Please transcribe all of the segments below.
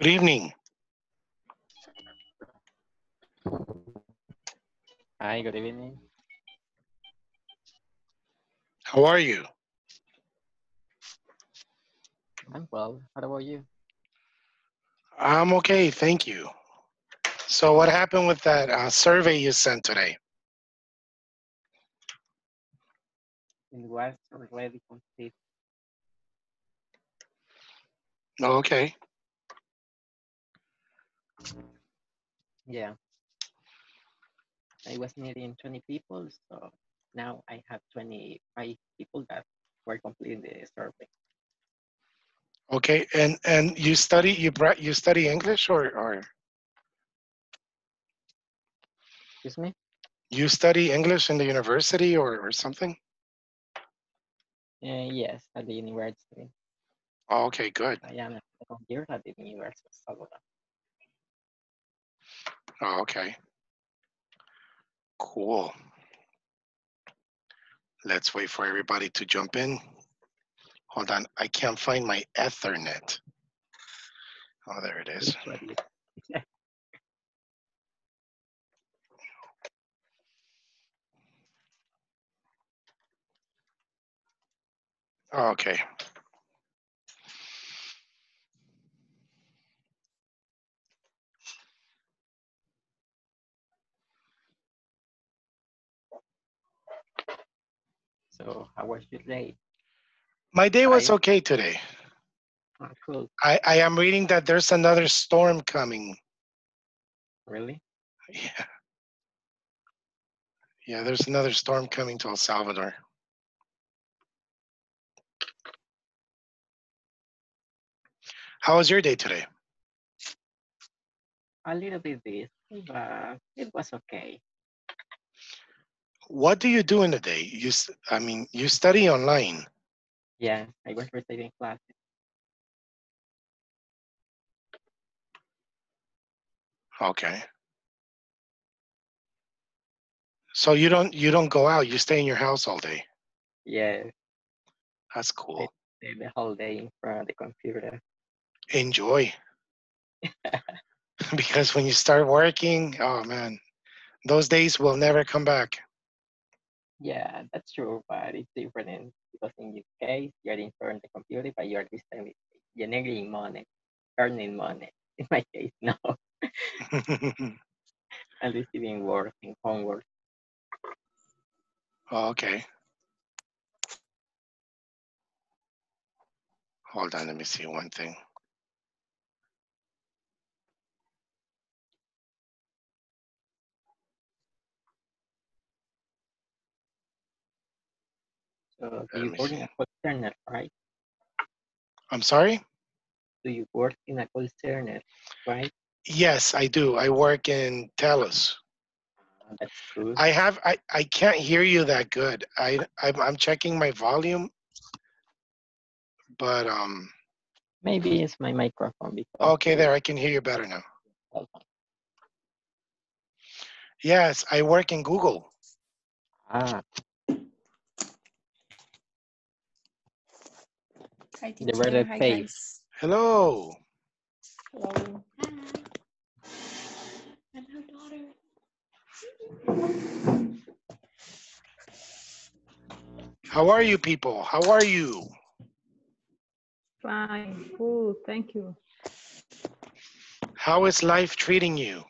Good evening. Hi, good evening. How are you? I'm well. How about you? I'm okay, thank you. So what happened with that survey you sent today? It was already complete. Okay. Yeah. I was needing 20 people, so now I have 25 people that were completing the survey. Okay, and you study English or? Excuse me? You study English in the university or something? Yes, at the university. Oh, okay, good. I am a second year at the University of Salvador. Oh, okay. Cool. Let's wait for everybody to jump in. Hold on, I can't find my Ethernet. Oh, there it is. Okay. So how was your day? My day was okay today. Oh, cool. I am reading that there's another storm coming. Really? Yeah. Yeah, there's another storm coming to El Salvador. How was your day today? A little bit busy, but it was okay. What do you do in the day? You study online. Yeah, I was receiving classes. Okay. So you don't go out. You stay in your house all day. Yeah. That's cool. I stay the whole day in front of the computer. Enjoy. Because when you start working, oh man, those days will never come back. Yeah, that's true, but it's different because in this case, you're in front of the computer, but you're this time generating money, earning money. In my case, no. And receiving work and homework. Oh, okay. Hold on, let me see one thing. Do you work in a call center, right? I'm sorry? Do you work in a call center, right? Yes, I do. I work in Telus. That's true. I can't hear you that good. I'm checking my volume, but maybe it's my microphone. Okay, there, I can hear you better now. Okay. Yes, I work in Google. Ah. Hi, teacher. Hi, guys. Hello. Hello. Hi. And her daughter. How are you people? How are you? Fine. Cool. Thank you. How is life treating you?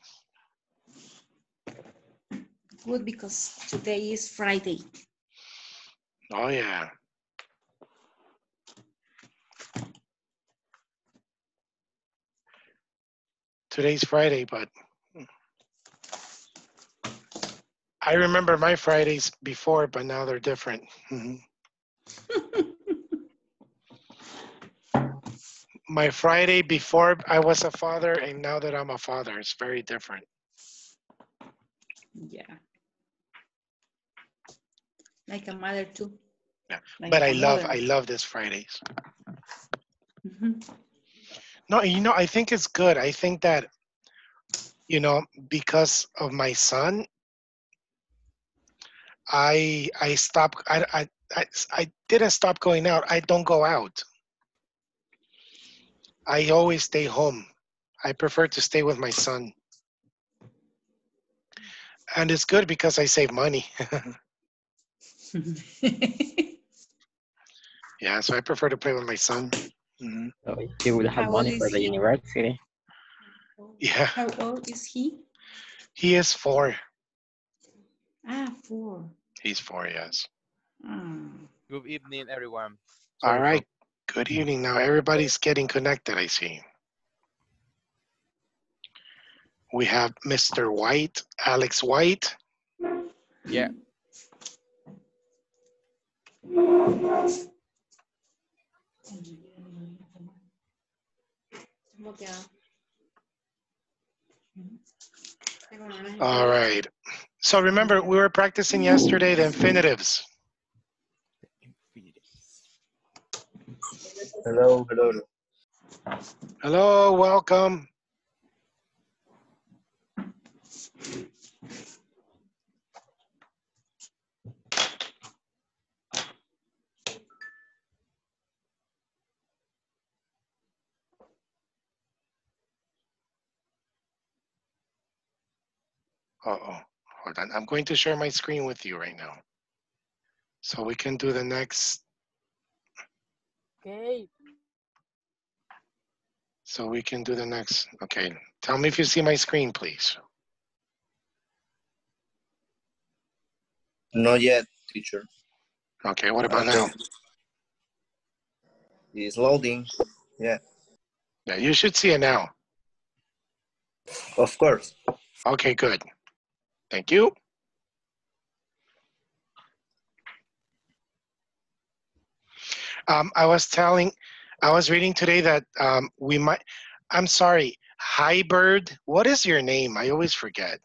Good, because today is Friday. Oh, yeah. Today's Friday, but I remember my Fridays before, but now they're different. My Friday before I was a father, and now that I'm a father, it's very different. Yeah. Like a mother too. Yeah, like but I love this Fridays. Mm-hmm. No, you know, I think it's good. I think that, you know, because of my son, I didn't stop going out. I don't go out. I always stay home I prefer to stay with my son. And it's good because I save money. Yeah, so I prefer to play with my son. Mm-hmm. So he will have money for the university. Yeah. How old is he? He is 4. Ah, 4. He's 4, yes. Mm. Good evening, everyone. Sorry. All right. Good evening. Now everybody's getting connected, I see. We have Mr. White, Alex White. Yeah. All right. So remember, we were practicing yesterday the infinitives. Hello, hello. Hello, welcome. Uh-oh, hold on. I'm going to share my screen with you right now. So we can do the next. Okay. So we can do the next. Okay, tell me if you see my screen, please. Not yet, teacher. Okay, what about now? It's loading, yeah. Yeah, you should see it now. Of course. Okay, good. Thank you. I was telling, I was reading today that we might, I'm sorry, Hybrid, what is your name? I always forget.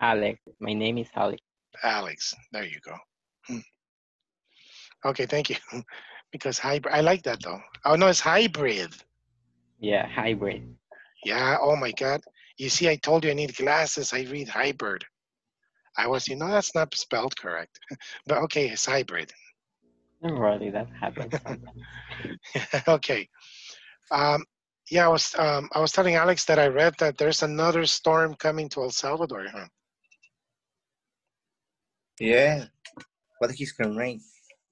Alex, my name is Alex. Alex, there you go. Okay, thank you. Because hybrid, I like that though. Oh no, it's hybrid. Yeah, hybrid. Yeah, oh my God. You see, I told you I need glasses. I read hybrid. I was, you know, that's not spelled correct. But okay, it's hybrid. Really, that happens. Okay. Yeah, I was telling Alex that I read that there's another storm coming to El Salvador. Huh? Yeah, but he's gonna rain.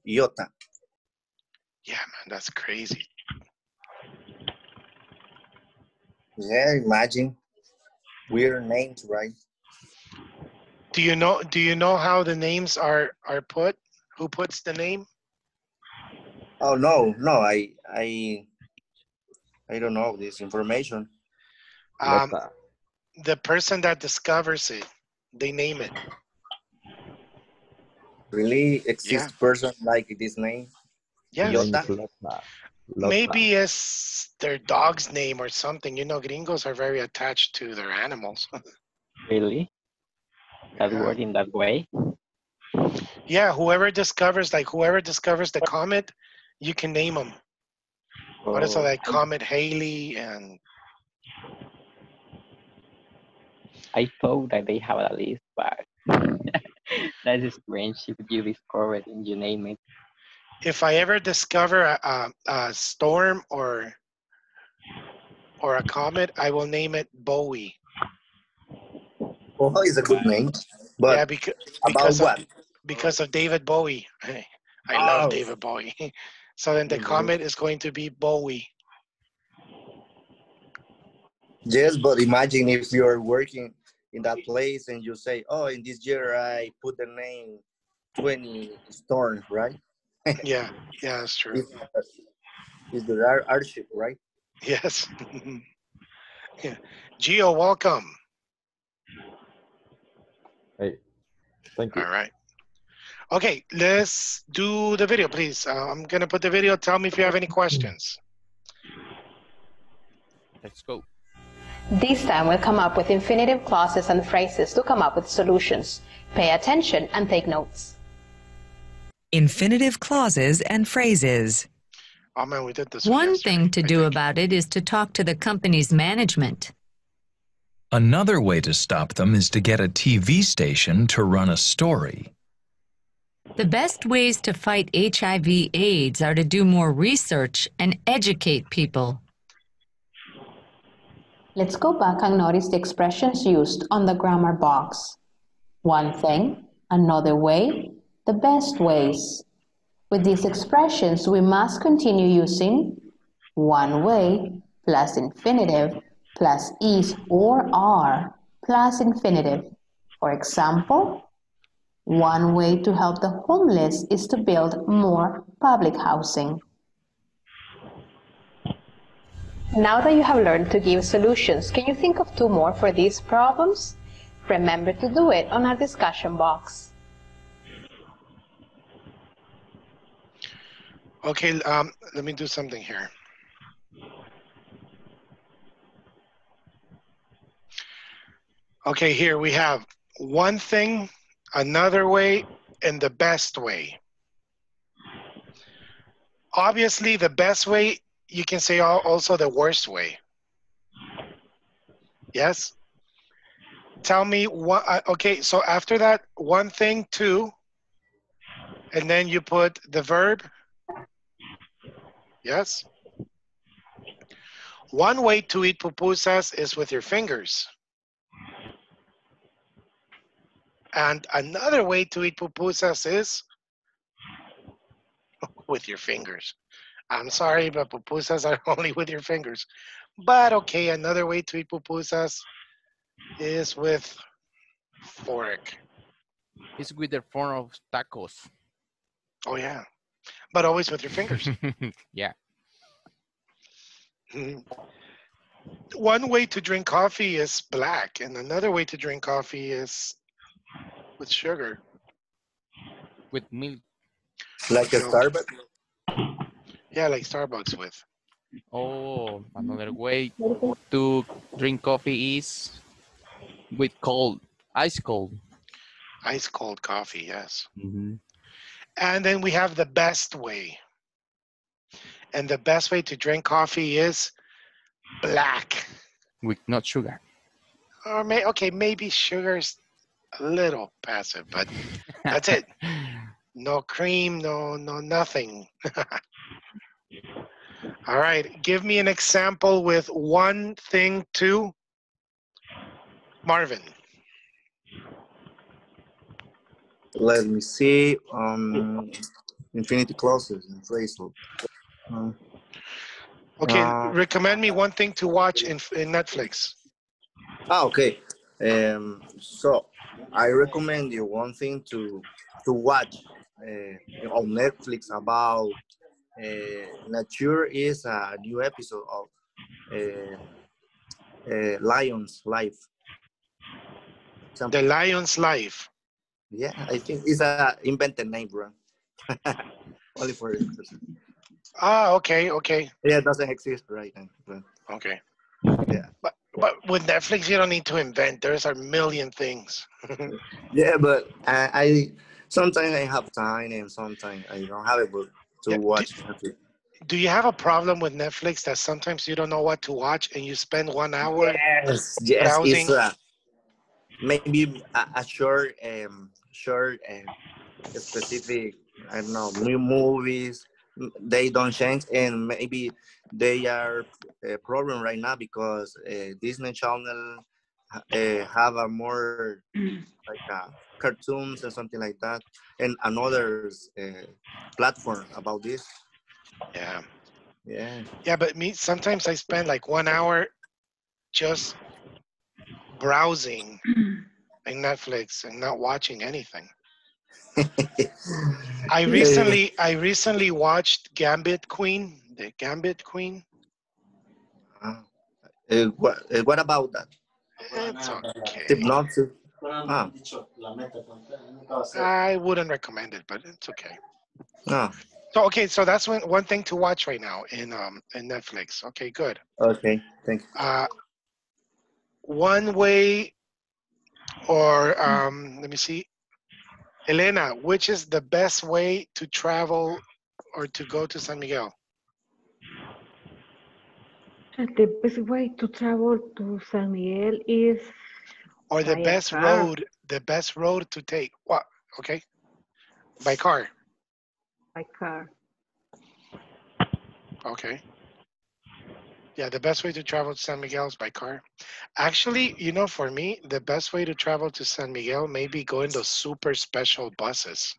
Iota. Yeah, man, that's crazy. Yeah, imagine. Weird names, right? Do you know how the names are put? Who puts the name? Oh no, I don't know this information. The person that discovers it, they name it. Really exists yeah. Person like this name? Yeah. Maybe it's their dog's name or something. You know, gringos are very attached to their animals. Really? That word in that way? Yeah, whoever discovers the comet, you can name them. Oh. What is it like? Comet Haley and... I thought that they have a list, but that's strange if you discover it and you name it. If I ever discover a storm or a comet, I will name it Bowie. Well, it's a good name. But yeah, because about what? Because of David Bowie. I love David Bowie. So then the comet is going to be Bowie. Yes, but imagine if you're working in that place and you say, oh, in this year I put the name 20 storms, right? yeah, that's true. Is the hardship, right? Yes. Yeah. Gio, welcome. Hey, thank you. All right. Okay, let's do the video, please. I'm gonna put the video. Tell me if you have any questions. Let's go. This time we'll come up with infinitive clauses and phrases to come up with solutions. Pay attention and take notes. Infinitive clauses and phrases. Oh, man, we did this one thing to do about it is to talk to the company's management. Another way to stop them is to get a TV station to run a story. The best ways to fight HIV/AIDS are to do more research and educate people. Let's go back and notice the expressions used on the grammar box. One thing, another way, the best ways. With these expressions, we must continue using one way plus infinitive plus is or are plus infinitive. For example, one way to help the homeless is to build more public housing. Now that you have learned to give solutions, can you think of two more for these problems? Remember to do it on our discussion box. Okay, let me do something here. Okay, here we have one thing, another way, and the best way. Obviously, the best way, you can say also the worst way. Yes? Tell me what, okay, so after that, one thing, two, and then you put the verb. Yes? One way to eat pupusas is with your fingers. And another way to eat pupusas is with your fingers. I'm sorry, but pupusas are only with your fingers. But okay, another way to eat pupusas is with fork. It's with the form of tacos. Oh, yeah. But always with your fingers. Yeah. One way to drink coffee is black, and another way to drink coffee is with sugar. With milk. Like a Starbucks? Yeah, like Starbucks with. Oh, another way to drink coffee is with cold, ice cold. Ice cold coffee, yes. Mm-hmm. And then we have the best way. And the best way to drink coffee is black. With not sugar. Or okay, maybe sugar's a little passive, but that's it. No cream, no nothing. All right, give me an example with one thing, two. Marvin. Let me see. Infinity clauses in phrasal. Okay, recommend me one thing to watch in Netflix. Ah, okay. So I recommend you one thing to watch on Netflix about nature is a new episode of Lion's Life. Something. The Lion's Life. Yeah, I think it's a invented name, bro. Only for it. Ah, okay, okay. Yeah, it doesn't exist right now. But okay. Yeah. But with Netflix, you don't need to invent. There's a million things. Yeah, but I sometimes I have time and sometimes I don't have it to watch. Do you have a problem with Netflix that sometimes you don't know what to watch and you spend 1 hour? Yes, browsing? It's maybe a short, specific. I don't know, new movies. They don't change, and maybe they are a problem right now because Disney Channel have a more like cartoons or something like that, and another platform about this. Yeah, yeah, yeah. But me, sometimes I spend like 1 hour just browsing in Netflix and not watching anything. I recently watched Gambit Queen, the Gambit Queen. What about that? It's okay. I wouldn't recommend it, but it's okay. No. So okay, so that's one thing to watch right now in Netflix. Okay, good. Okay, thanks. One way, or let me see. Elena, which is the best way to travel or to go to San Miguel? The best way to travel to San Miguel is... Or the best road, to take. What? Okay. By car. By car. Okay. Yeah, the best way to travel to San Miguel is by car. Actually, you know, for me, the best way to travel to San Miguel may be going those super special buses.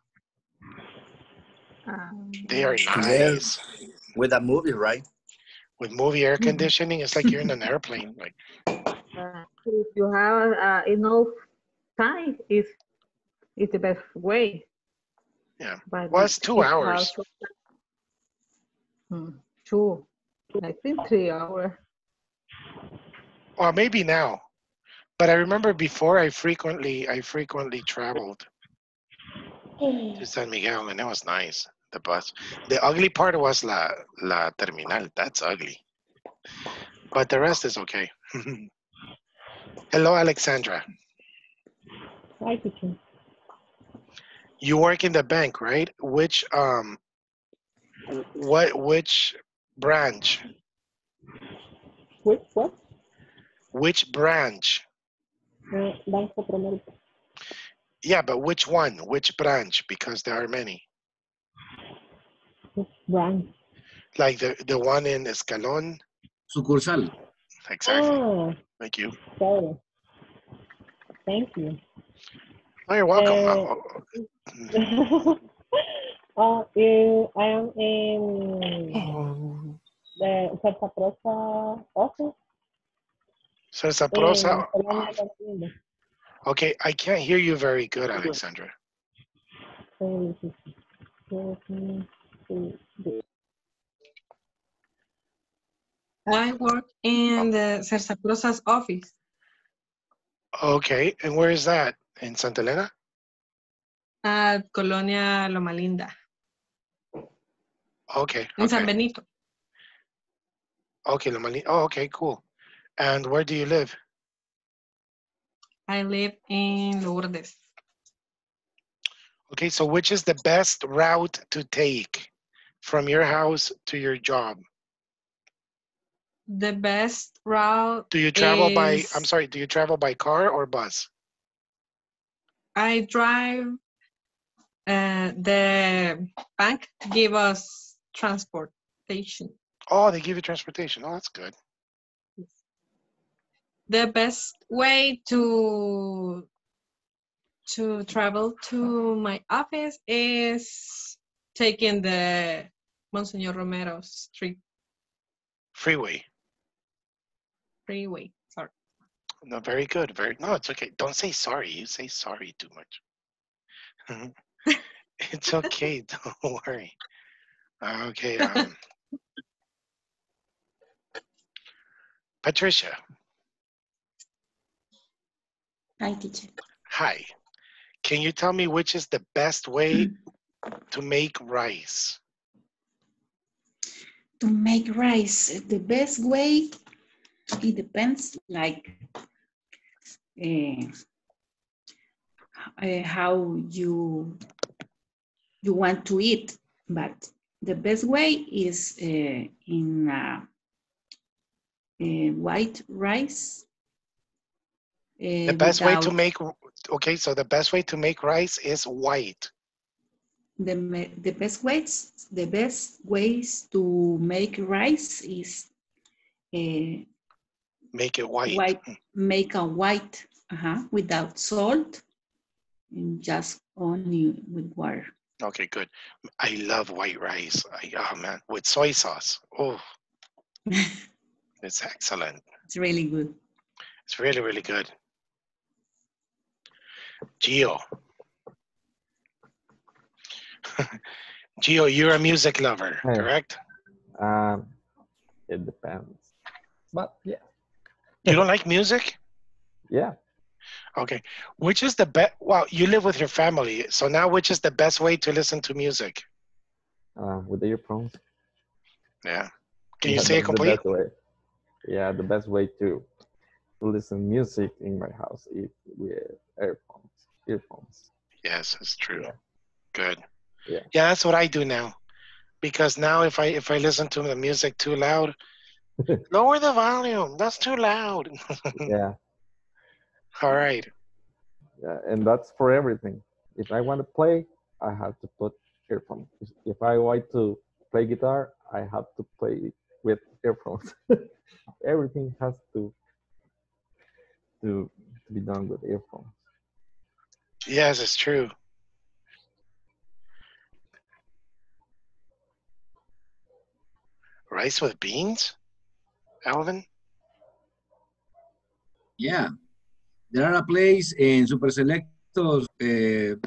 They are nice. Yeah. With that movie, right? With movie air conditioning, it's like you're in an airplane. Like, if you have enough time, it's the best way. Yeah. But well, it's 2 hours. Two. I think 3 hours. Or maybe now. But I remember before I frequently traveled to San Miguel, and it was nice. The bus. The ugly part was la terminal. That's ugly. But the rest is okay. Hello, Alexandra. Hi, teacher. You work in the bank, right? Which branch? Which branch? Banco Promérica. Yeah, but which one? Which branch? Because there are many. Which branch? Like the one in Escalón? Sucursal. Exactly. Oh. Thank you. Sorry. Thank you. Oh, you're welcome. I am in the Cersaprosa office. Cersaprosa? Okay, I can't hear you very good, Alexandra. I work in the Cersaprosa's office. Okay, and where is that? In Santa Elena? At Colonia Loma Linda. Okay. In San Benito. Okay, Loma Linda. Oh, okay, cool. And where do you live? I live in Lourdes. Okay, so which is the best route to take from your house to your job? The best route. Do you travel by, I'm sorry, do you travel by car or bus? I drive. The bank give us transportation. Oh, they give you transportation. Oh, that's good. The best way to travel to my office is taking the Monsignor Romero Street. Freeway, sorry. No, very good. No, it's okay. Don't say sorry. You say sorry too much. It's okay. Don't worry. Okay. Patricia. Hi, teacher. Hi. Can you tell me which is the best way to make rice? To make rice, the best way, it depends, like, how you want to eat, but the best way is in white rice. The best way to make, okay, so the best way to make rice is white. The best ways to make rice is make it white. Make a white without salt. Just only with water. Okay, good. I love white rice. Oh man, with soy sauce. Oh, it's excellent. It's really good. It's really, really good. Gio. Gio, you're a music lover, correct? It depends. But yeah. You don't like music? Yeah. Okay, which is the best, well, you live with your family, so now which is the best way to listen to music? With the earphones. Yeah. Can you say it complete? Yeah, the best way to listen music in my house is with earphones. Yes, that's true. Yeah. Good. Yeah. Yeah, that's what I do now. Because now if I listen to the music too loud, lower the volume, that's too loud. Yeah. All right. Yeah, and that's for everything. If I want to play, I have to put earphones. If I want to play guitar, I have to play with earphones. Everything has to be done with earphones. Yes, it's true. Rice with beans, Alvin? Yeah. There are a place in Super Selectos. If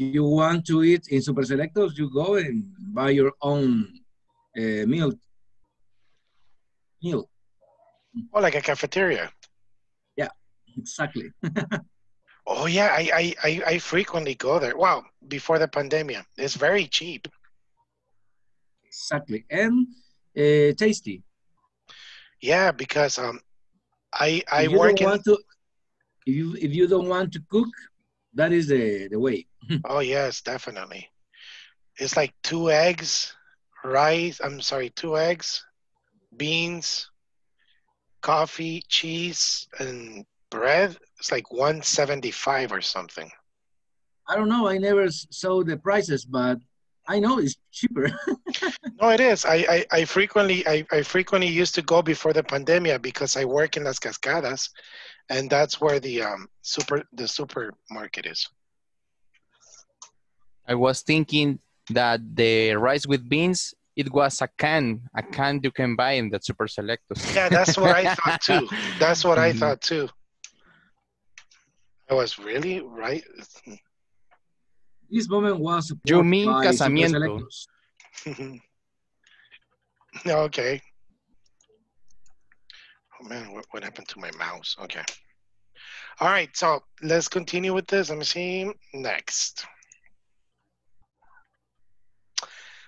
you want to eat in Super Selectos, you go and buy your own meal. Oh, like a cafeteria. Yeah, exactly. Oh yeah, I frequently go there. Wow, before the pandemic, it's very cheap. Exactly, and tasty. Yeah, because I work in. If you don't want to cook, that is the way. Oh yes, definitely. It's like 2 eggs, beans, coffee, cheese, and bread. It's like $175 or something. I don't know. I never saw the prices, but I know it's cheaper. No, it is. I frequently used to go before the pandemic because I work in Las Cascadas, and that's where the supermarket is. I was thinking that the rice with beans, it was a can you can buy in that Super Selectos. Yeah, that's what I thought too. That's what I thought too. I was really right. This moment was you mean casamiento. Okay. Oh man, what happened to my mouse? Okay. All right, so let's continue with this. Let me see. Next.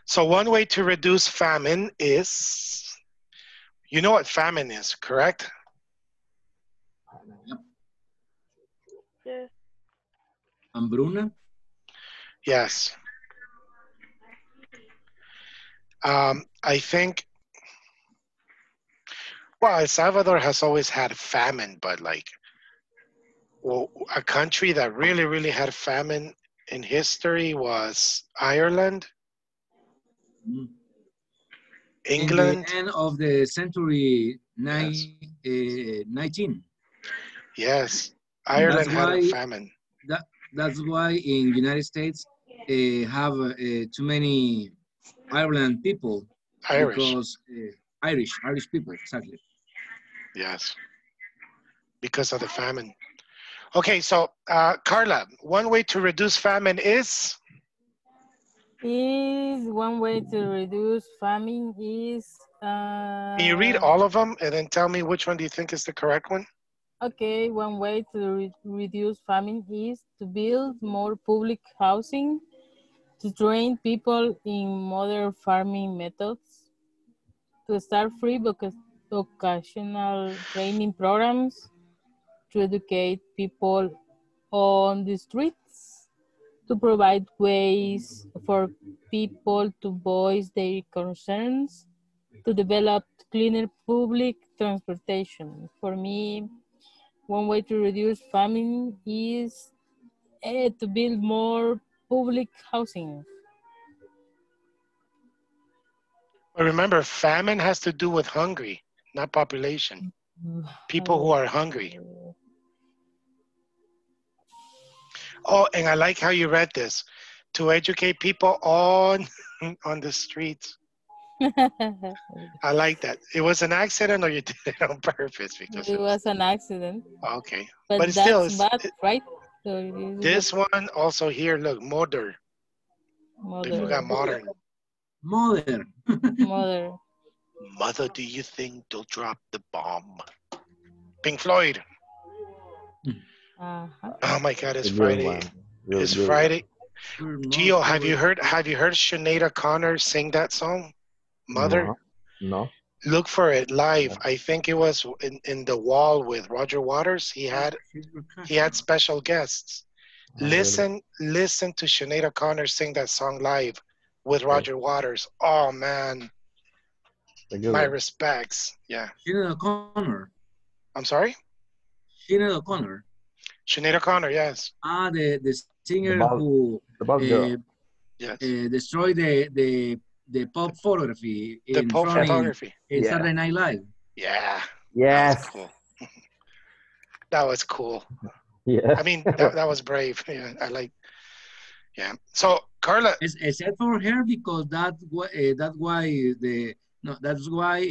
So one way to reduce famine is, you know what famine is, correct? Yep. Yeah. Hambruna? Yes. I think, well, El Salvador has always had famine, but like, well, a country that really, really had famine in history was Ireland, England. In the end of the century 19. Yes, Ireland had a famine. That's why in United States, have too many Ireland people. Irish. Because, Irish people, exactly. Yes, because of the famine. Okay, so Carla, one way to reduce famine is... Can you read all of them and then tell me which one do you think is the correct one? Okay, one way to reduce famine is to build more public housing, to train people in modern farming methods, to start free vocational training programs, to educate people on the streets, to provide ways for people to voice their concerns, to develop cleaner public transportation. For me, one way to reduce famine is to build more public housing. Remember, famine has to do with hungry, not population. People who are hungry. Oh, and I like how you read this. To educate people on the streets. I like that. It was an accident, or you did it on purpose? Because it was an accident. Okay, but that's still, bad, right? So this one also here. Look, modern. People got modern. Modern. Modern. Mother, do you think they'll drop the bomb? Pink Floyd. Uh-huh. Oh my God! It's Friday. It's Friday. Gio, have you heard Sinead O'Connor sing that song? Mother? No. Look for it live. I think it was in The Wall with Roger Waters. He had special guests. Listen to Sinead O'Connor sing that song live with Roger Waters. Oh man. My respects. Yeah. Sinead O'Connor. I'm sorry? Sinead O'Connor. Sinead O'Connor, yes. Ah, the singer who destroyed the the pop photography in Saturday Night Live. Yeah. Yes. That was cool. That was cool. Yeah. I mean, that was brave. Yeah, I like. Yeah. So Carla, except for her, because that's why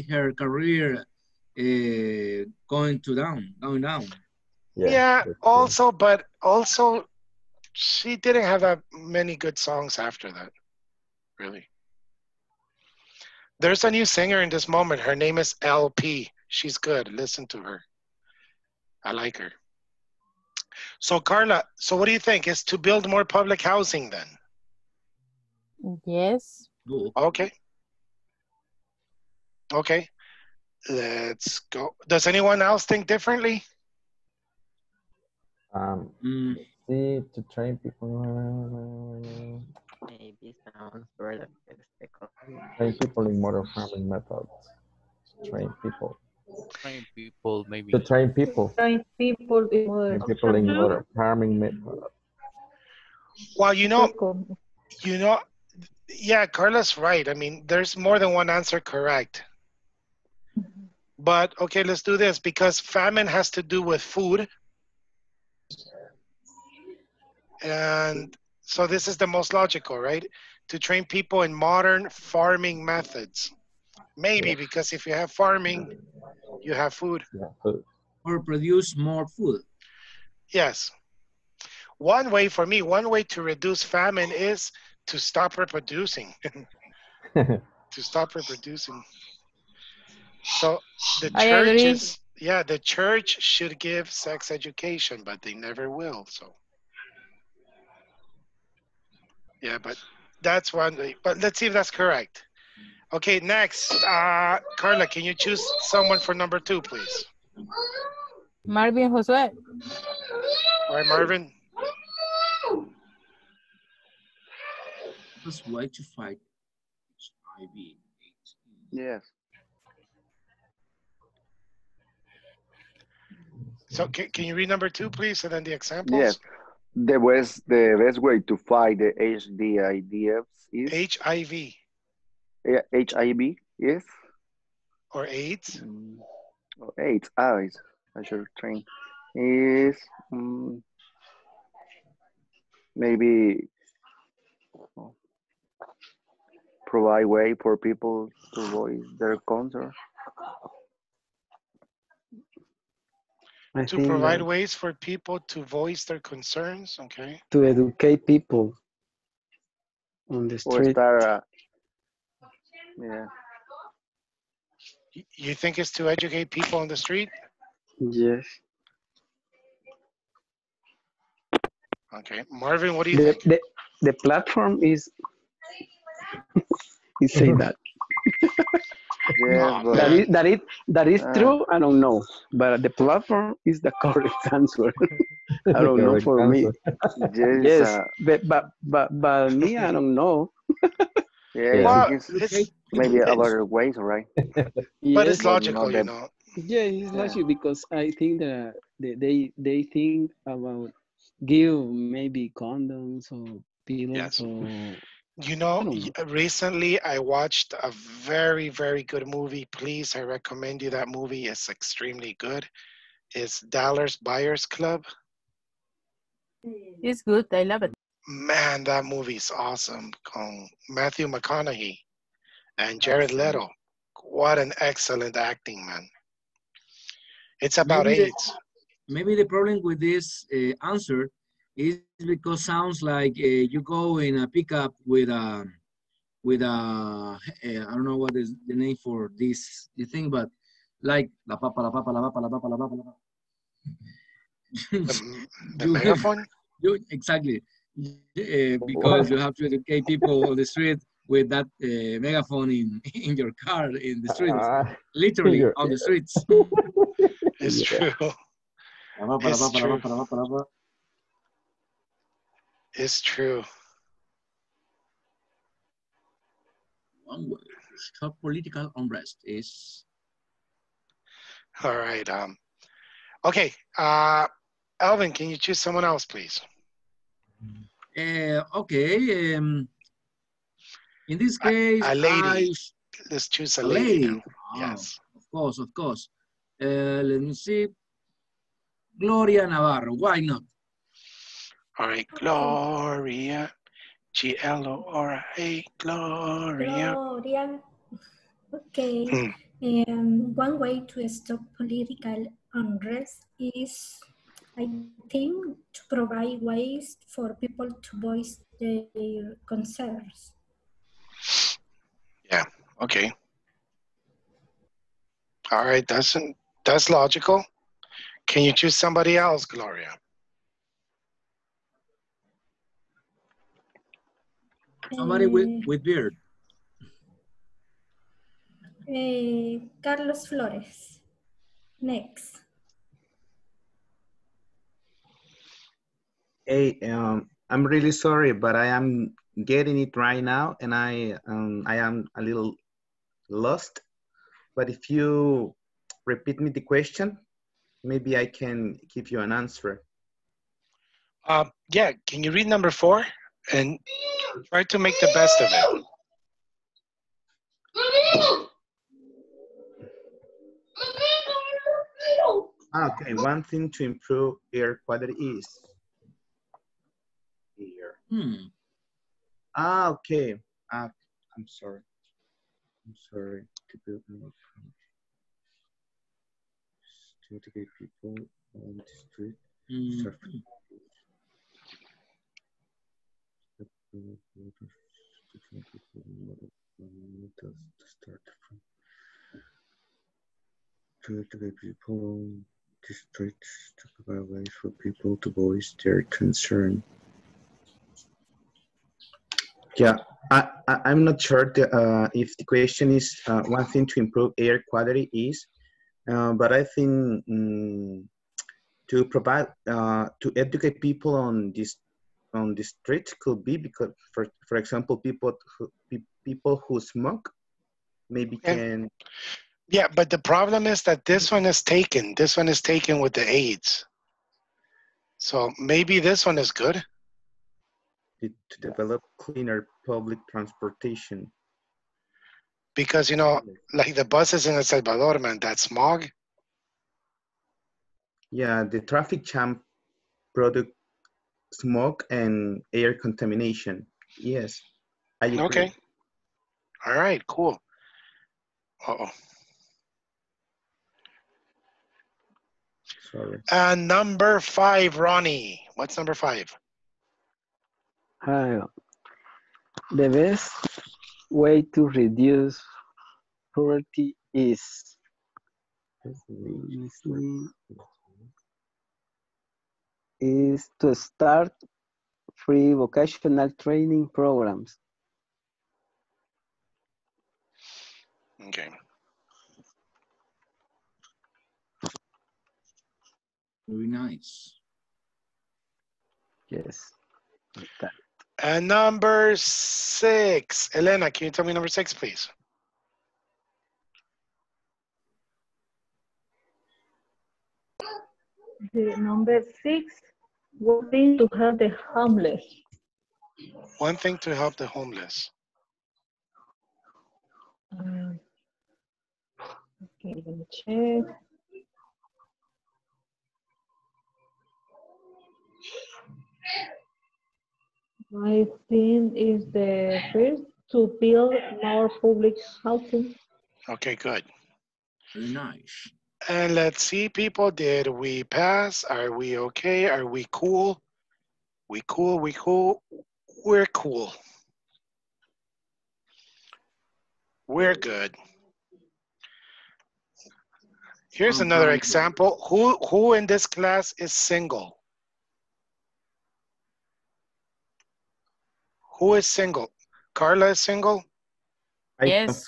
her career going to down. Yeah. But also, she didn't have that many good songs after that, really. There's a new singer in this moment. Her name is LP. She's good. Listen to her. I like her. So Carla, so what do you think? Is to build more public housing then? Yes. Okay. Okay. Let's go. Does anyone else think differently? To train people. Maybe sounds better. Train people in modern farming methods. Train people in modern farming methods. Well, you know, yeah, Carla's right. I mean, there's more than one answer correct. But okay, let's do this, because famine has to do with food. And so this is the most logical, right? To train people in modern farming methods. Maybe, yeah. Because if you have farming, you have food. Yeah. Or produce more food. Yes. One way to reduce famine is to stop reproducing. To stop reproducing. So the churches, yeah, the church should give sex education, but they never will, so. Yeah, but that's one way. But let's see if that's correct. Okay, next, Carla, can you choose someone for number 2, please? Marvin Josue. All right, Marvin. That's why to fight HIV. Yes. So can you read number 2, please, and then the examples? Yes. The best way to fight the HDIDF is HIV. Yeah, HIV is or AIDS. Or AIDS. I should train. Is maybe provide way for people to voice their concern. To provide ways for people to voice their concerns, okay? To educate people on the street. Or start, yeah. You think it's to educate people on the street? Yes. Okay, Marvin, what do you think? The platform is... You say that. Yeah, no, that is true. I don't know, but the platform is the correct answer. I don't know for answer. Me. Yes, but me, I don't know. Yeah, well, it's maybe other ways, right? But yes, it's logical, you know. Yeah, it's logical because I think that they think about give maybe condoms or pills or. You know, recently I watched a very, very good movie. Please, I recommend you that movie. It's extremely good. It's Dallas Buyers Club. It's good. I love it. Man, that movie is awesome. Matthew McConaughey and Jared Leto. What an excellent acting, man. It's about AIDS. Maybe the problem with this answer is because sounds like you go in a pickup with a I don't know what is the name for this thing, but like la papa. The megaphone. Exactly, because you have to educate people on the street with that megaphone in your car in the streets, literally on the streets. It's true. It's true. It's true. One word. Stop political unrest is. All right. Okay. Alvin, can you choose someone else, please? Okay. In this case, a lady. Let's choose a lady. Oh, yes. Of course, of course. Let me see. Gloria Navarro. Why not? All right, Gloria. G-L-O-R-A. Gloria. Gloria. Okay. Mm. One way to stop political unrest is, I think, to provide ways for people to voice their concerns. Yeah, okay. All right, that's logical. Can you choose somebody else, Gloria? Somebody with beard. Carlos Flores. Next. Hey, I'm really sorry, but I am getting it right now, and I am a little lost. But if you repeat me the question, maybe I can give you an answer. Yeah, can you read number 4 and try to make the best of it? Okay, one thing to improve air quality is here. Hmm. Ah, okay. I'm sorry. I'm sorry. To build more to get people on the street. To get people on the streets, to provide ways for people to voice their concern. Yeah, I'm not sure if the question is one thing to improve air quality is, but I think to provide, to educate people on the street could be, because for example, people who smoke maybe can. Yeah, but the problem is that this one is taken. This one is taken with the AIDS. So maybe this one is good. To develop cleaner public transportation. Because, you know, like the buses in El Salvador, man, that smog. Yeah, the traffic jam product smoke and air contamination. Yes. I agree. Okay. All right, cool. Uh-oh. Sorry. And number 5, Ronnie. What's number 5? The best way to reduce poverty is to start free vocational training programs. Okay. Very nice. Yes. Okay. And number 6, Elena, can you tell me number 6, please? The number 6, one thing to help the homeless. One thing to help the homeless. Okay, let me check. I think is the first to build more public housing. Okay, good. Nice. And let's see, people, did we pass? Are we okay? Are we cool? We cool, we cool, we're cool. We're good. Here's another example. Who in this class is single? Who is single? Carla is single? Yes.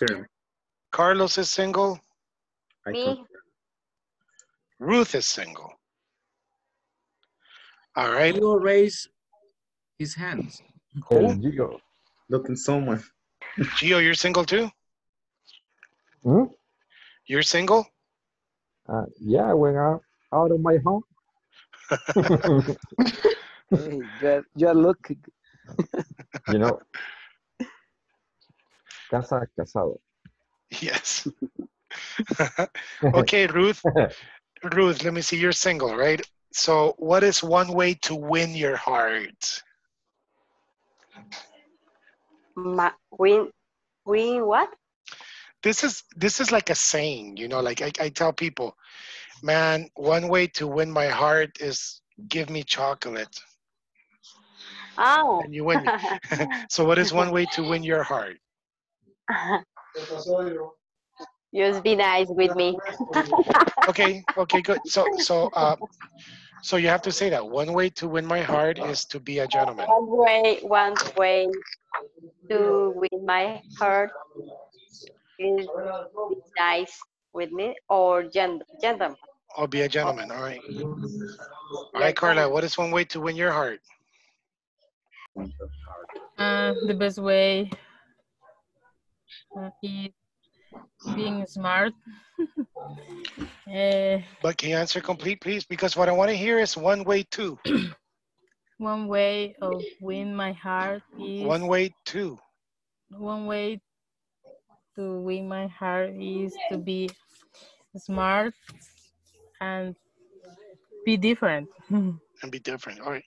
Carlos is single? Me. Ruth is single. All right. Gio raised his hands. Cool. Gio. Looking somewhere. Gio, you're single too? Hmm? You're single? Yeah, when I'm out of my home. Hey, just look. You know, Casa Casado. Yes. Okay, Ruth. Ruth, let me see. You're single, right? So what is one way to win your heart? Win what? This is like a saying, you know, like I tell people, man, one way to win my heart is give me chocolate. Oh. And you win. So what is one way to win your heart? Just be nice with me. Okay, good. So you have to say that. One way to win my heart is to be a gentleman. One way to win my heart is be nice with me or gentleman. I'll be a gentleman. All right. All right, Carla, what is one way to win your heart? The best way is being smart. But can you answer complete, please? Because what I want to hear is one way to. One way of win my heart is... One way to win my heart is to be smart and be different. And be different, all right.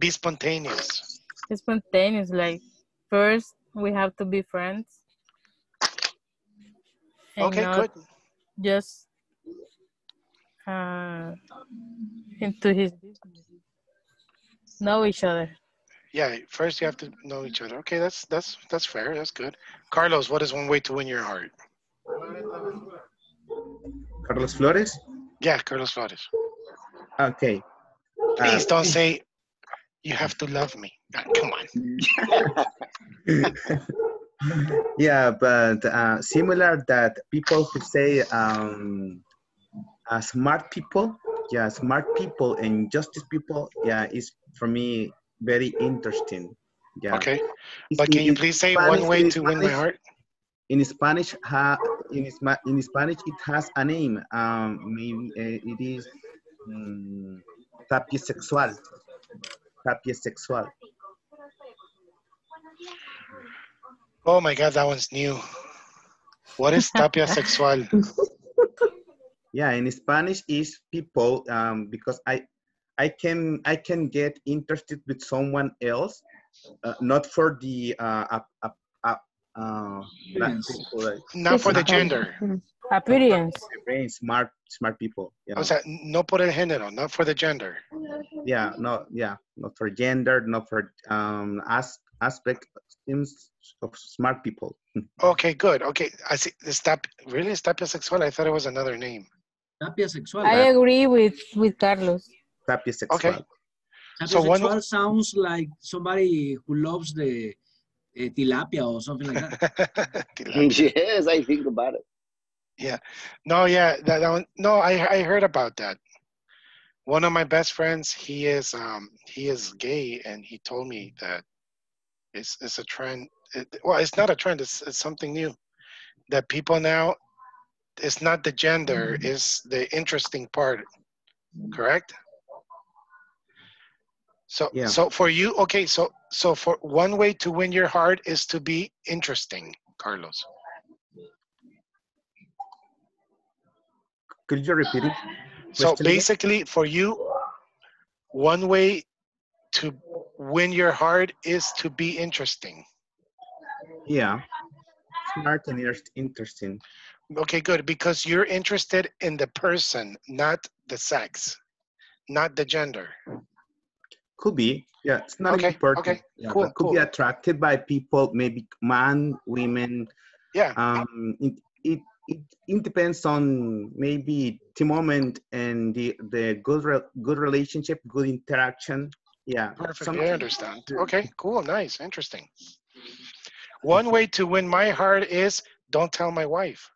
Be spontaneous. Spontaneous, like first we have to be friends. Okay, good. Just into his business. Know each other. Yeah, first you have to know each other. Okay, that's fair. That's good. Carlos, what is one way to win your heart? Carlos Flores? Yeah, Carlos Flores. Okay. Please don't say you have to love me. Come on. Yeah, but similar that people who say smart people, yeah, smart people and justice people, yeah, is for me very interesting. Yeah. Okay, but can you please say one way to win my heart? In Spanish, in Spanish, it has a name. Maybe it is tapia sexual. Tapia sexual. Oh my God, that one's new. What is tapia sexual? Yeah, in Spanish is people because I can get interested with someone else, not for the not for the gender. Appearance. Very smart people. You know? O sea, no por el género, not for the gender. Yeah, no, yeah, not for gender, not for aspect of smart people. Okay, good. Okay, I see. Really, tapia sexual? I thought it was another name. Tapia sexual. I agree with Carlos. Tapia sexual. Okay. Tapia so sexual one sounds like somebody who loves the tilapia or something like that. Yes, I think about it. Yeah. No, yeah. That one, no, I heard about that. One of my best friends, he is gay, and he told me that. It's a trend. Well, it's not a trend. It's something new that people now. It's not the gender. It's the interesting part. Correct. So yeah. So for you, okay. So for one way to win your heart is to be interesting, Carlos. Could you repeat it? So basically, for you, one way to win your heart is to be interesting. Yeah, smart and interesting. Okay, good, because you're interested in the person, not the sex, not the gender. Could be, yeah, it's not important. Okay, yeah, cool, cool. Could be attracted by people, maybe man, women. Yeah. It depends on maybe the moment and the good relationship, good interaction. Yeah. Perfect. I understand. Okay, cool, nice, interesting. One way to win my heart is don't tell my wife.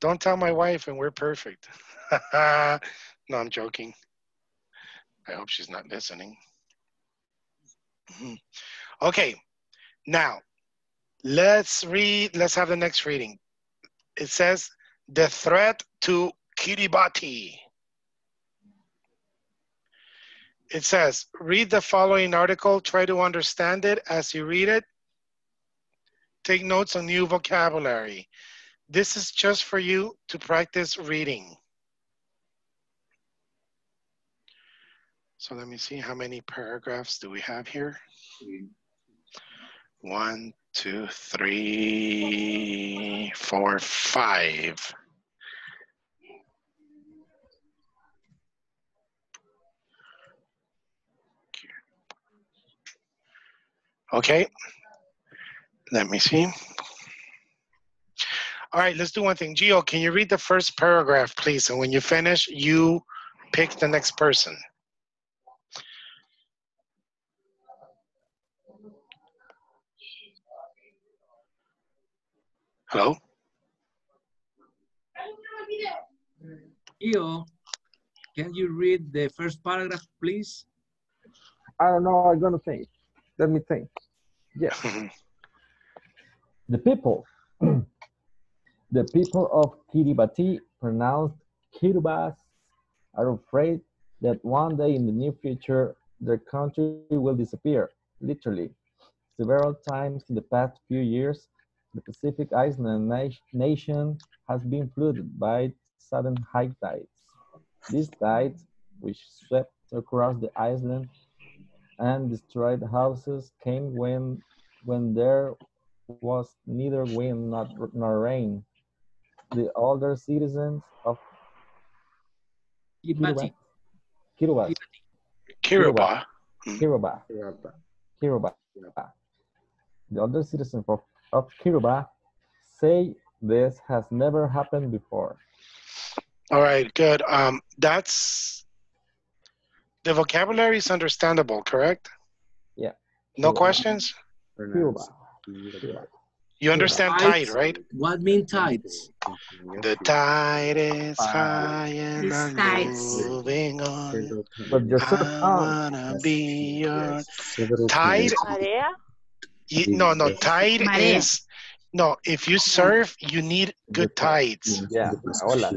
Don't tell my wife and we're perfect. No, I'm joking. I hope she's not listening. Okay, now let's have the next reading. It says the threat to Kiribati. It says, read the following article, try to understand it as you read it, take notes on new vocabulary. This is just for you to practice reading. So let me see, how many paragraphs do we have here? 1, 2, 3, 4, 5. Okay, let me see. All right, let's do one thing. Gio, can you read the first paragraph, please? And when you finish, you pick the next person. Hello? Gio, can you read the first paragraph, please? I don't know, I'm gonna think. Let me think. Yes. The people of Kiribati, pronounced Kiribati, are afraid that one day in the near future their country will disappear. Literally, several times in the past few years, the Pacific Island nation has been flooded by sudden high tides. These tides, which swept across the island and destroyed houses, came when there was neither wind nor rain. The older citizens of Kiribati say this has never happened before. All right, good. That's the vocabulary is understandable, correct? Yeah. No questions? You understand tide, right? What mean tides? The tide is high and I'm moving on. I wanna be your tide. Tide is, no, if you surf, you need good tides. Yeah, olas.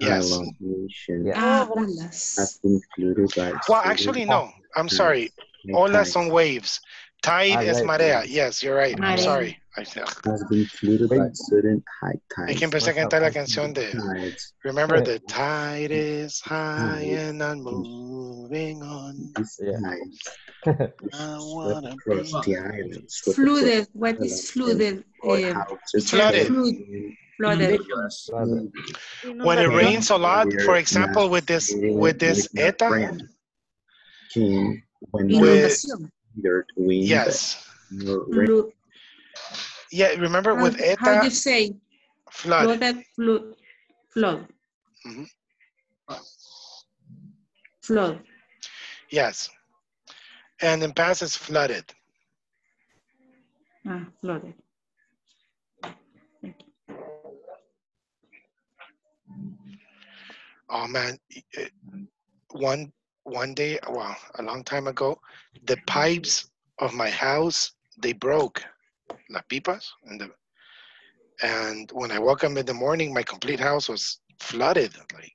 Yes. Ah, olas. Well, actually, no, I'm sorry. Olas on waves. Tide is marea. Yes, you're right. I'm sorry. Remember, the tide is high and I'm moving on. I want to cross the island. Flooded. What is flooded? Flooded. When it rains a lot, for example, with this ETA. Yes. Yeah, remember with ETA. How do you say? Flood. Flood. Mm-hmm. Flood. Yes. And in past is flooded. Ah, flooded. Thank you. Oh man, one day, well, a long time ago, the pipes of my house, they broke, las pipas, and when I woke up in the morning, my complete house was flooded. Like,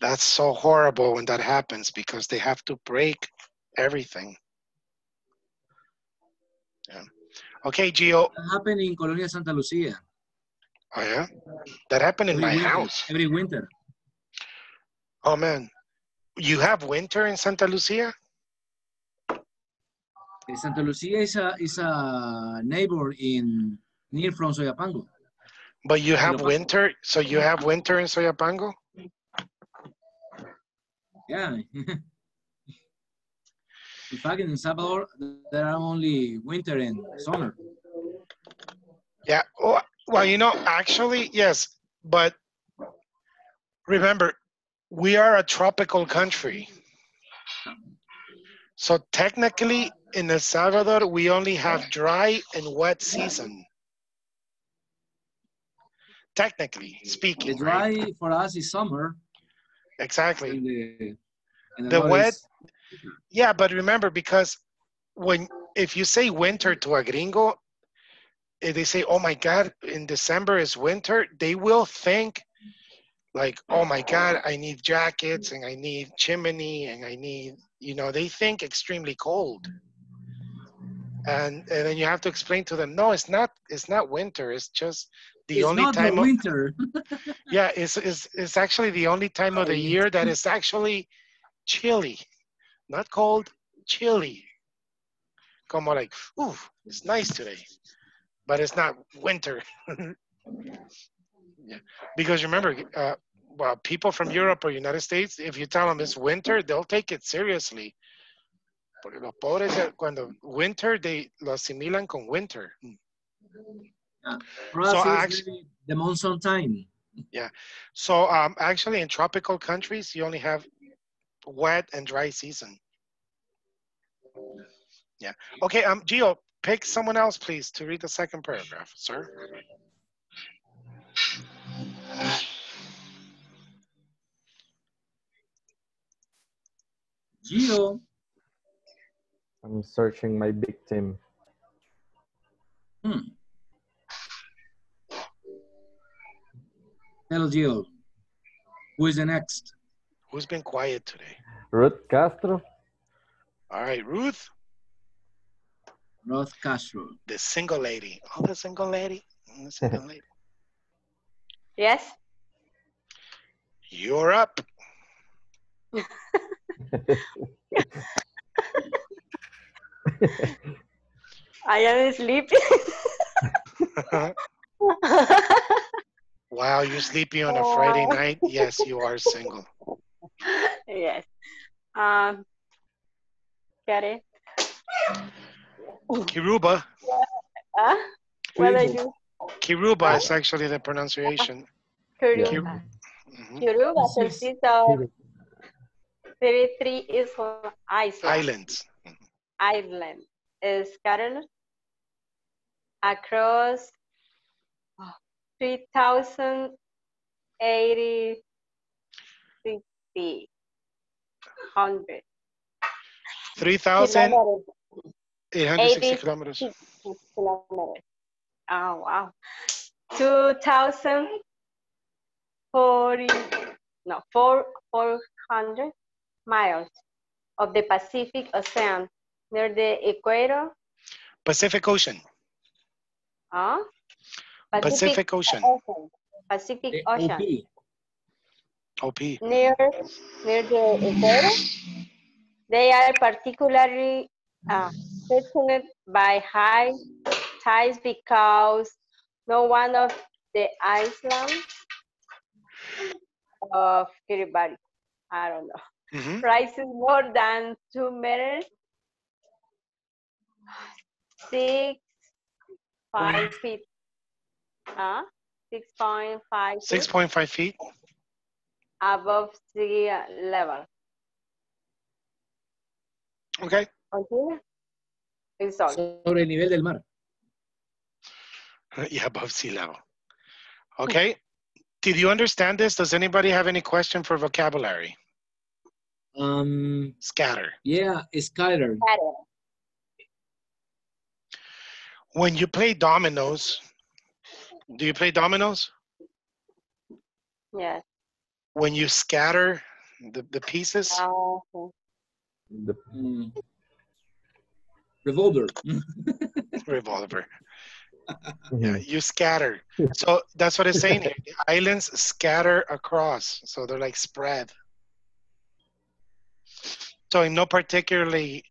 that's so horrible when that happens because they have to break everything. Yeah. Okay, Gio. That happened in Colonia Santa Lucia. Oh yeah, that happened in my house every winter. Oh man. You have winter in Santa Lucia? Santa Lucia is a neighbor near from Soyapango. But you have winter, so you have winter in Soyapango? Yeah. In fact, in El Salvador, there are only winter and summer. Yeah, well, you know, actually, yes, but remember, we are a tropical country. So technically in El Salvador, we only have dry and wet season. Technically speaking. The dry for us is summer. Exactly. And the wet, yeah, but remember, because if you say winter to a gringo, if they say, oh my God, in December is winter, they will think like, oh my God, I need jackets and I need chimney and I need, you know, they think extremely cold. And then you have to explain to them, no, it's not winter. It's just the only time of winter. Yeah, it's actually the only time of the year that is actually chilly, not cold, chilly. Como like, ooh, it's nice today, but it's not winter. Yeah, because remember, well, people from Europe or United States, if you tell them it's winter, they'll take it seriously. Porque los pobres, cuando winter, they lo asimilan con winter. Yeah. So actually, the monsoon time. Yeah. So actually in tropical countries, you only have wet and dry season. Yeah. Okay, Gio, pick someone else, please, to read the second paragraph, sir. Gio. I'm searching my victim. Hmm. Hello, Gio. Who is the next? Who's been quiet today? Ruth Castro. All right, Ruth. Ruth Castro. The single lady. Oh, the single lady. The single lady. Yes. You're up. I am sleepy. Wow, you're sleepy on a Friday night? Yes, you are single. Yes. Got it. Kiruba. What are you? Kiruba is actually the pronunciation. Kiruba. Kiruba consists of 33 islands. Island is scattered across 3,860 kilometers. Oh, wow. 400 miles of the Pacific Ocean. Near the equator? Pacific Ocean. Huh? Pacific Ocean. Pacific Ocean. OP. Near the equator? They are particularly threatened by high tides because no one of the islands of Kiribati, I don't know, rises more than 2 meters. 6.5 feet. 6.5. 6.5 feet above sea level. Okay. Sobre el nivel del mar. Yeah, above sea level. Okay. Did you understand this? Does anybody have any question for vocabulary? Scatter. Yeah, scatter. When you play dominoes, do you play dominoes? Yes. When you scatter the pieces? Revolver. Revolver. Yeah, you scatter. So that's what it's saying here. The islands scatter across. So they're like spread. So in no particular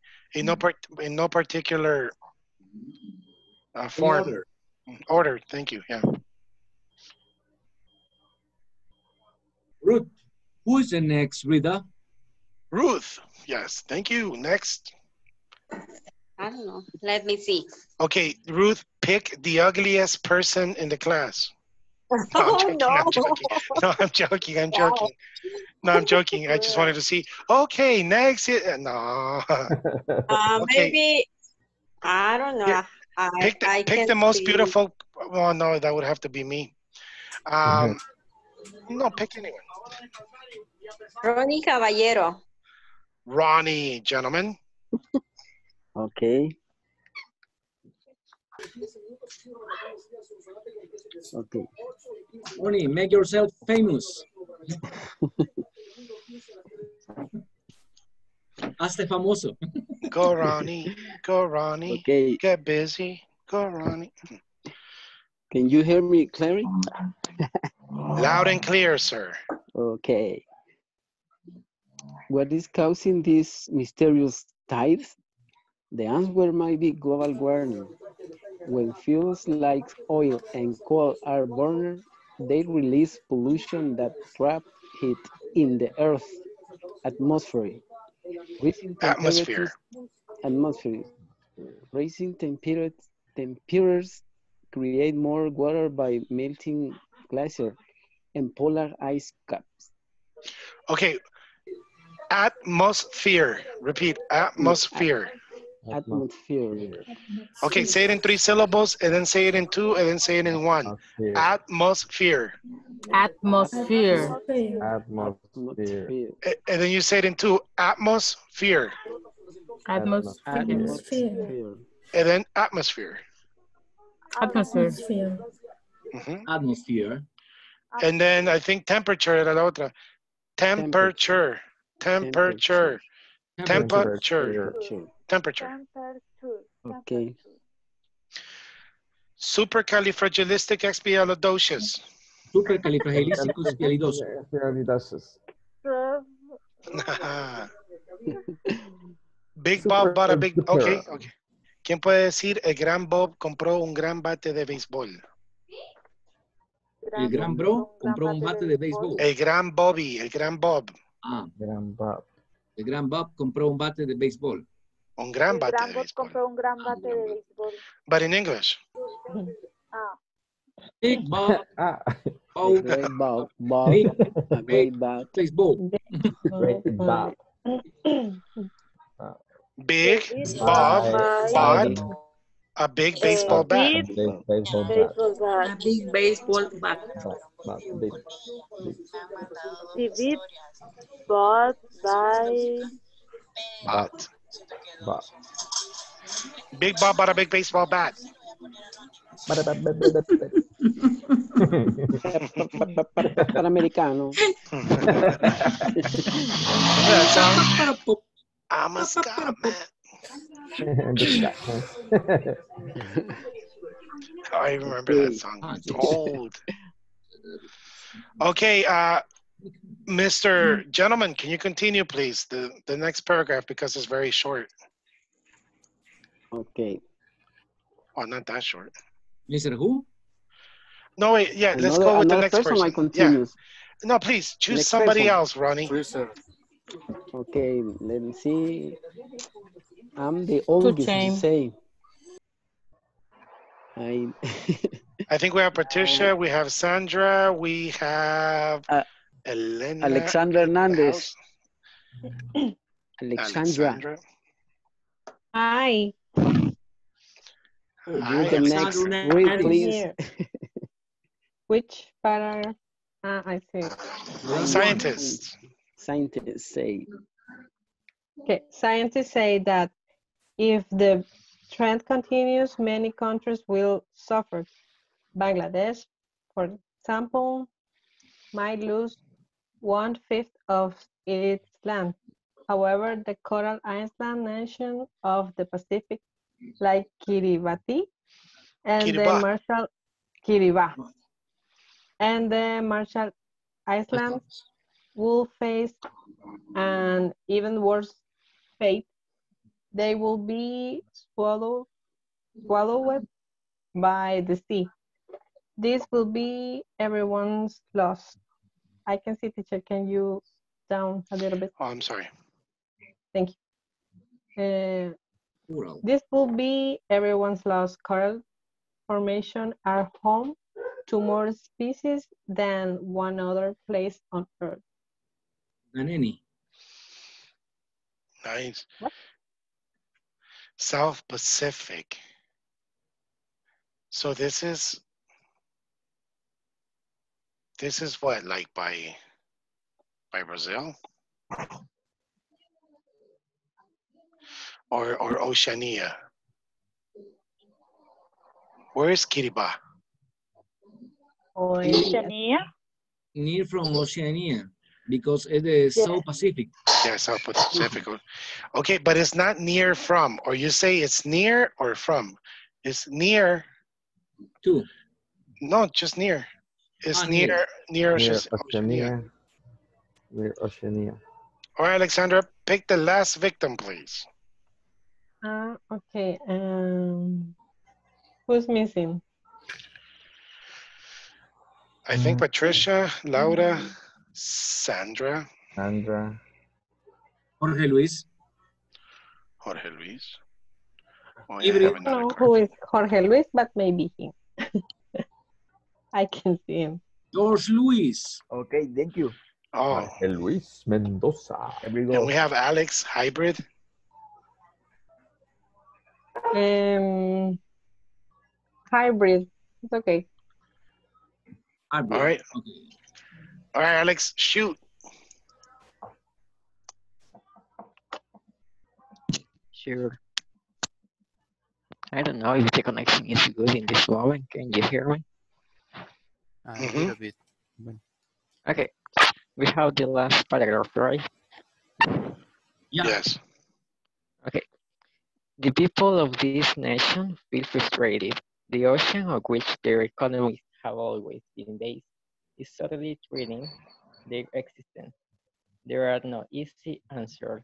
form. Order, thank you, yeah. Ruth, who is the next reader? Ruth, yes, thank you, next. I don't know, let me see. Okay, Ruth, pick the ugliest person in the class. No, I'm joking, oh, no. I'm joking. No, I'm joking, I'm joking. No, I'm joking, I just wanted to see. Okay, next, no. Okay. Maybe, I don't know. Yeah. Pick the most beautiful. Well, no, that would have to be me. No, pick anyone. Ronnie Caballero. Ronnie, gentlemen. Okay. Okay. Ronnie, make yourself famous. Hazte famoso. Go, Ronnie. Go, Ronnie. Okay. Get busy. Go, Ronnie. Can you hear me, Clary? Loud and clear, sir. Okay. What is causing these mysterious tides? The answer might be global warming. When fuels like oil and coal are burned, they release pollution that trap heat in the Earth's atmosphere. Rising temperatures create more water by melting glaciers and polar ice caps. Okay. Atmosphere. Repeat. Atmosphere. Atmosphere. Okay, say it in 3 syllables, and then say it in 2, and then say it in 1. Atmosphere. Atmosphere. Atmosphere. And then you say it in 2. Atmosphere. Atmosphere. And then atmosphere. Atmosphere. Atmosphere. And then I think temperature. Temperature. Temperature. Temperature. Temperature. Okay. Supercalifragilisticexpialidocious. Supercalifragilisticexpialidocious. Big Bob bought a big... Okay, okay. ¿Quién puede decir el gran Bob compró un gran bate de béisbol? El gran bro compró un bate de béisbol. El gran Bobby, el gran Bob. Ah. Gran Bob. El gran Bob compró un bate de béisbol. Un gran bate de béisbol. But in English. Big Bob. Great Bob. Big Bob. Baseball. Great Bob. Big Bob bought a big baseball bat. A big baseball bat. David bought by... Bat. Bob. Big Bob bought a big baseball bat. Panamericano. I'm a scout, man. I remember that song. It's old. Okay, Mr. Gentleman, can you continue, please, the next paragraph, because it's very short. Okay. Oh, not that short. Mr. Who? No, wait, yeah, another, let's go with the next person. Yeah. No, please, choose next somebody else, Ronnie. Please, sir. Okay, let me see. I'm the oldest, you say. I think we have Patricia, we have Sandra, we have... Elena. Alexandra Hernandez. Alexandra. Hi. The next read, please. Which paragraph? I think. Scientists. Scientists say. Okay. Scientists say that if the trend continues, many countries will suffer. Bangladesh, for example, might lose 1/5 of its land. However, the coral island nation of the Pacific, like Kiribati and the Marshall Islands, will face an even worse fate. They will be swallowed by the sea. This will be everyone's loss. I can see, teacher. Can you down a little bit? Oh, I'm sorry. Thank you. This will be everyone's loss. Coral formations are home to more species than one other place on Earth. Than any. Nice. What? South Pacific. So this is. This is what, like by Brazil? Or Oceania? Where is Kiribati? Oceania? near from Oceania because it is so Pacific. Yeah, South Pacific. Okay, but it's not near from, or you say it's near or from. It's near. To. No, just near. It's near Oceania. Near Oceania. All right, Alexandra, pick the last victim, please. Okay. Who's missing? I think Patricia, Laura, Sandra. Sandra. Jorge Luis. Jorge Luis. Oh, yeah, I don't know who is Jorge Luis, but maybe him. I can see him. George Luis. Okay, thank you. Oh. Jorge Luis Mendoza. We go. And we have Alex Hybrid. Hybrid. It's okay. Hybrid. All right. Okay. All right, Alex, shoot. Sure. I don't know if the connection is good in this moment. Can you hear me? A little bit. Okay. We have the last paragraph, right? Yes. Okay. The people of this nation feel frustrated. The ocean of which their economies have always been based is suddenly threatening their existence. There are no easy answers.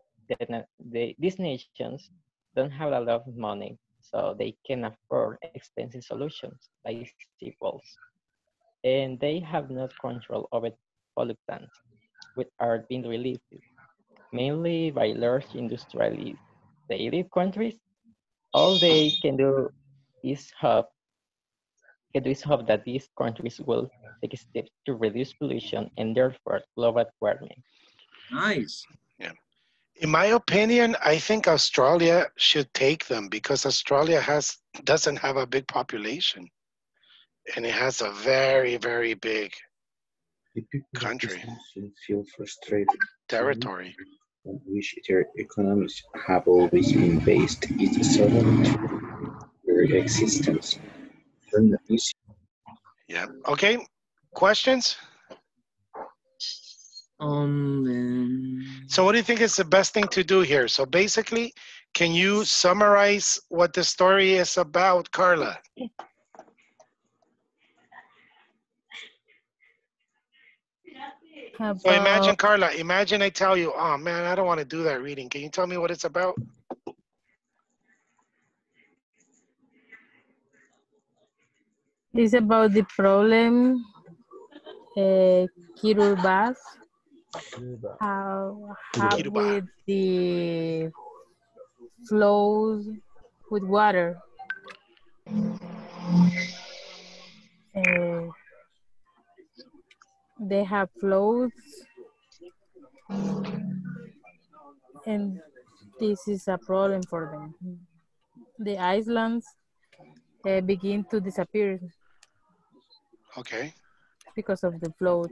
These nations don't have a lot of money, so they can afford expensive solutions like seawalls. And they have no control over pollutants, which are being released mainly by large industrialists. They live countries. All they can do is hope that these countries will take steps to reduce pollution and therefore global warming. Nice. Yeah. In my opinion, I think Australia should take them because Australia doesn't have a big population, and it has a very, very big country, feel frustrated territory, on which their economies have always been based, is certain to their existence. Yeah. Okay. Questions? So, what do you think is the best thing to do here? So, basically, can you summarize what the story is about, Carla? About... So imagine, Carla, imagine I tell you, oh man, I don't want to do that reading. Can you tell me what it's about? It's about the problem, Kiribati, with the flows with water. They have flows, and this is a problem for them. The islands begin to disappear. Okay. Because of the flows.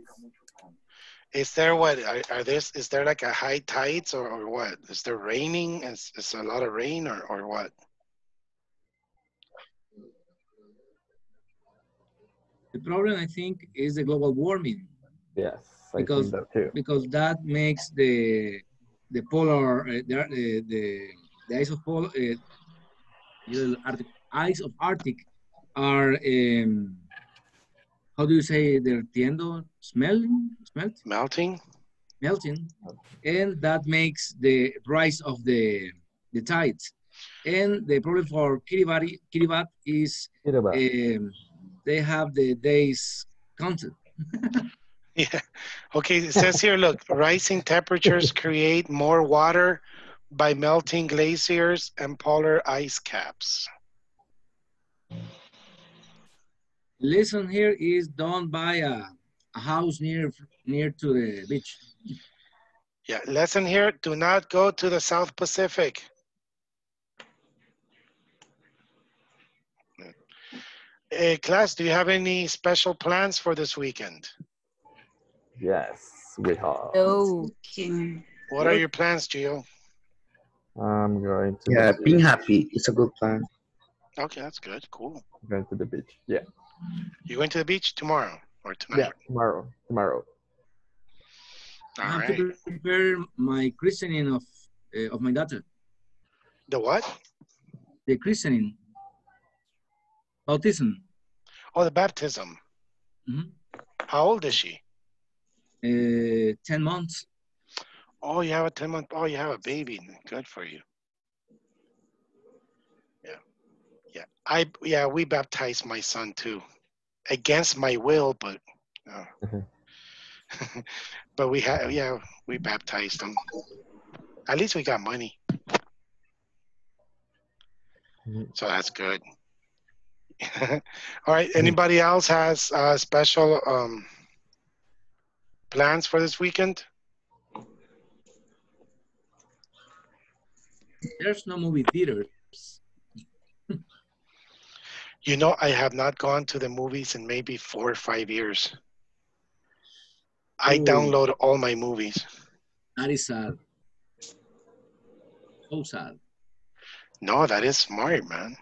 Is there is there like a high tides or what? Is there raining? Is a lot of rain or what? The problem, I think, is the global warming. Yes, because that too. Because that makes the polar the ice of polar ice of Arctic are how do you say derritiendo, melting, and that makes the rise of the tides. And the problem for Kiribati is. Kiribati. They have the day's content. Yeah. Okay, it says here, look, rising temperatures create more water by melting glaciers and polar ice caps. Lesson here is don't buy a house near to the beach. Yeah, lesson here, do not go to the South Pacific. Class, do you have any special plans for this weekend? Yes, we have. Okay. What are your plans, Gio? I'm going to... Yeah, being happy. It's a good plan. Okay, that's good. Cool. I'm going to the beach. Yeah. You're going to the beach tomorrow? or tonight? Yeah, tomorrow. All right. I have to prepare my christening of my daughter. The what? The christening. Baptism. Oh, the baptism. Mm-hmm. How old is she? 10 months. Oh, you have a 10-month. Oh, you have a baby. Good for you. Yeah, we baptized my son too, against my will, but but we baptized him. At least we got money, so that's good. All right, anybody else has special plans for this weekend? There's no movie theater. You know, I have not gone to the movies in maybe 4 or 5 years. I download all my movies. That is sad. So sad. No, that is smart, man.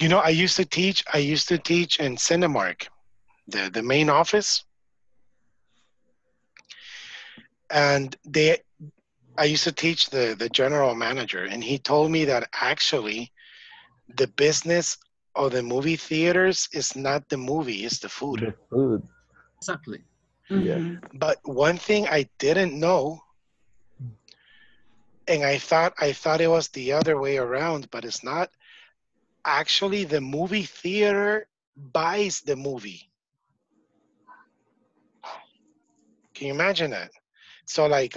You know, I used to teach in Cinemark, the main office. And I used to teach the general manager, and he told me that actually the business of the movie theaters is not the movie, it's the food. The food. Exactly. Mm-hmm. Yeah. But one thing I didn't know, and I thought it was the other way around, but it's not. Actually, the movie theater buys the movie. Can you imagine that? So like,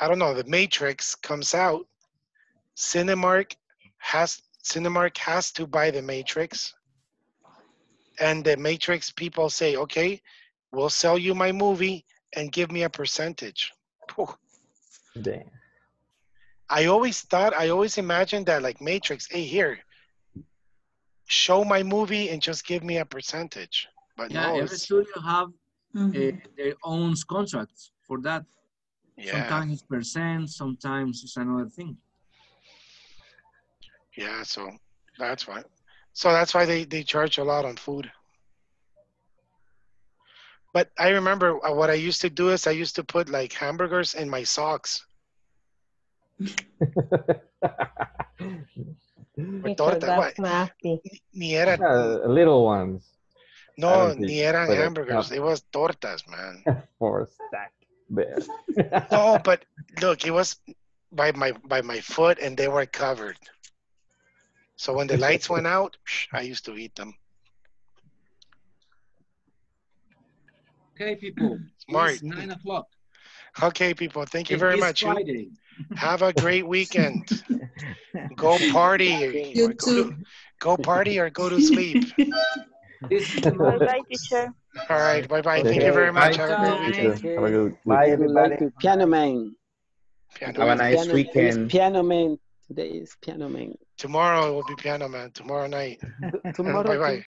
I don't know, The Matrix comes out, Cinemark has to buy The Matrix, and The Matrix people say, okay, we'll sell you my movie and give me a percentage. Whew. Damn. I always imagined that like Matrix, hey, here, show my movie and just give me a percentage. But yeah, no, every studio have their own contracts for that. Yeah. Sometimes it's percent, sometimes it's another thing. Yeah, so that's why. So that's why they charge a lot on food. But I remember what I used to do is I used to put like hamburgers in my socks. That's nasty. Little ones. No, ni eran hamburgers. It was tortas, man. For a stack. There. No, but look, it was by my foot, and they were covered. So when the lights went out, I used to eat them. Okay, people. Smart. It's 9 o'clock. Okay, people. Thank you very much. Friday. Have a great weekend. Go party. You too. Go party or go to sleep. Bye bye, teacher. All right, bye bye. Thank you very much. Have a good weekend. Have a good weekend. Bye, everybody. Piano Man. Have a nice weekend. Piano Man. Today is Piano Man. Tomorrow will be Piano Man. Tomorrow night. Tomorrow. Bye bye.